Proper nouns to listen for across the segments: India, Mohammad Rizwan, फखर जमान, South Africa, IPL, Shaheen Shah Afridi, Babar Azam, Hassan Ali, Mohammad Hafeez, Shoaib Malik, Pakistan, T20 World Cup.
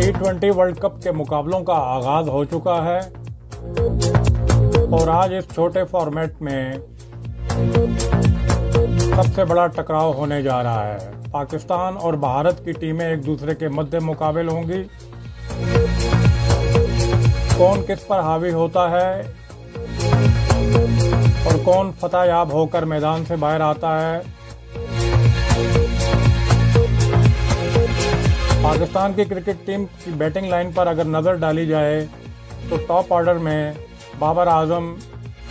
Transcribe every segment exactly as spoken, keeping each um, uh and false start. T twenty world cup के मुकाबलों का आगाज हो चुका है और आज इस छोटे फॉर्मेट में सबसे बड़ा टकराव होने जा रहा है। पाकिस्तान और भारत की टीमें एक दूसरे के मध्य मुकाबिल होंगी। कौन किस पर हावी होता है और कौन फतेहयाब होकर मैदान से बाहर आता है। पाकिस्तान की क्रिकेट टीम की बैटिंग लाइन पर अगर नज़र डाली जाए तो टॉप ऑर्डर में बाबर आजम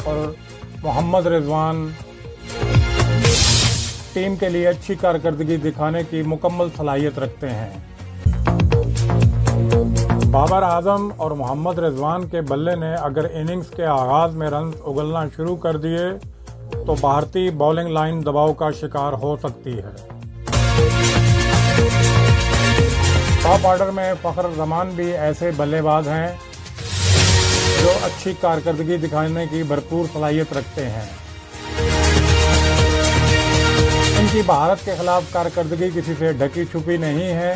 और मोहम्मद रिजवान टीम के लिए अच्छी कारकर्दगी दिखाने की मुकम्मल सलाहियत रखते हैं। बाबर आजम और मोहम्मद रिजवान के बल्ले ने अगर इनिंग्स के आगाज़ में रन उगलना शुरू कर दिए तो भारतीय बॉलिंग लाइन दबाव का शिकार हो सकती है। टॉप ऑर्डर में फखर जमान भी ऐसे बल्लेबाज हैं जो अच्छी कारकर्दगी दिखाने की भरपूर सलाहियत रखते हैं। इनकी भारत के खिलाफ कारकर्दगी किसी से ढकी छुपी नहीं है।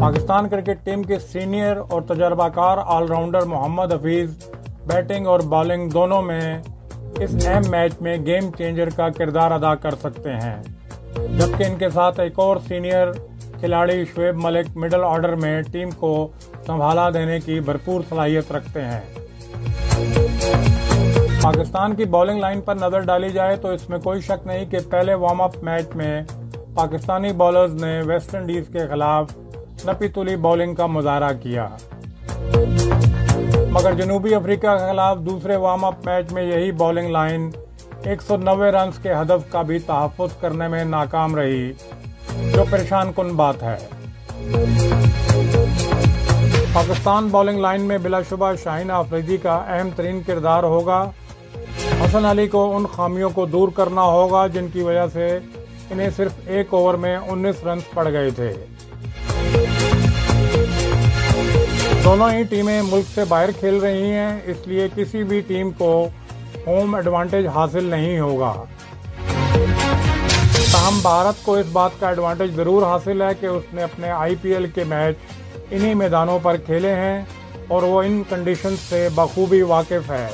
पाकिस्तान क्रिकेट टीम के सीनियर और तजर्बाकार ऑलराउंडर मोहम्मद हफीज बैटिंग और बॉलिंग दोनों में इस अहम मैच में गेम चेंजर का किरदार अदा कर सकते हैं, जबकि इनके साथ एक और सीनियर खिलाड़ी शोएब मलिक मिडल ऑर्डर में टीम को संभाला देने की भरपूर सलाहियत रखते हैं। पाकिस्तान की बॉलिंग लाइन पर नज़र डाली जाए तो इसमें कोई शक नहीं कि पहले वार्म अप मैच में पाकिस्तानी बॉलर्स ने वेस्ट इंडीज़ के खिलाफ नपी तुली बॉलिंग का मुजाहरा किया, मगर जनूबी अफ्रीका के खिलाफ दूसरे वार्म अप मैच में यही बॉलिंग लाइन एक सौ नब्बे रन के हदफ का भी तहफ़्फ़ुज़ करने में नाकाम रही, जो परेशान कुन बात है। पाकिस्तान बॉलिंग लाइन में बिलाशुबा शाहीन आफरीदी का अहम तरीन किरदार होगा। हसन अली को उन खामियों को दूर करना होगा जिनकी वजह से इन्हें सिर्फ एक ओवर में उन्नीस रन पड़ गए थे। दोनों ही टीमें मुल्क से बाहर खेल रही हैं, इसलिए किसी भी टीम को होम एडवांटेज हासिल नहीं होगा। तहम भारत को इस बात का एडवांटेज ज़रूर हासिल है कि उसने अपने आई पी एल के मैच इन्हीं मैदानों पर खेले हैं और वो इन कंडीशंस से बखूबी वाकिफ़ है।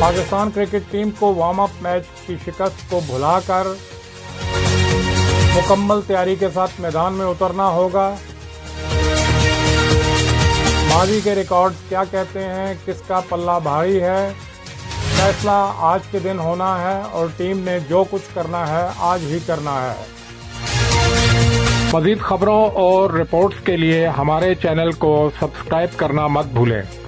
पाकिस्तान क्रिकेट टीम को वार्म अप मैच की शिकस्त को भुलाकर मुकम्मल तैयारी के साथ मैदान में उतरना होगा। माजी के रिकॉर्ड्स क्या कहते हैं, किसका पल्ला भारी है, फैसला आज के दिन होना है और टीम ने जो कुछ करना है आज ही करना है। मज़ीद खबरों और रिपोर्ट्स के लिए हमारे चैनल को सब्सक्राइब करना मत भूलें।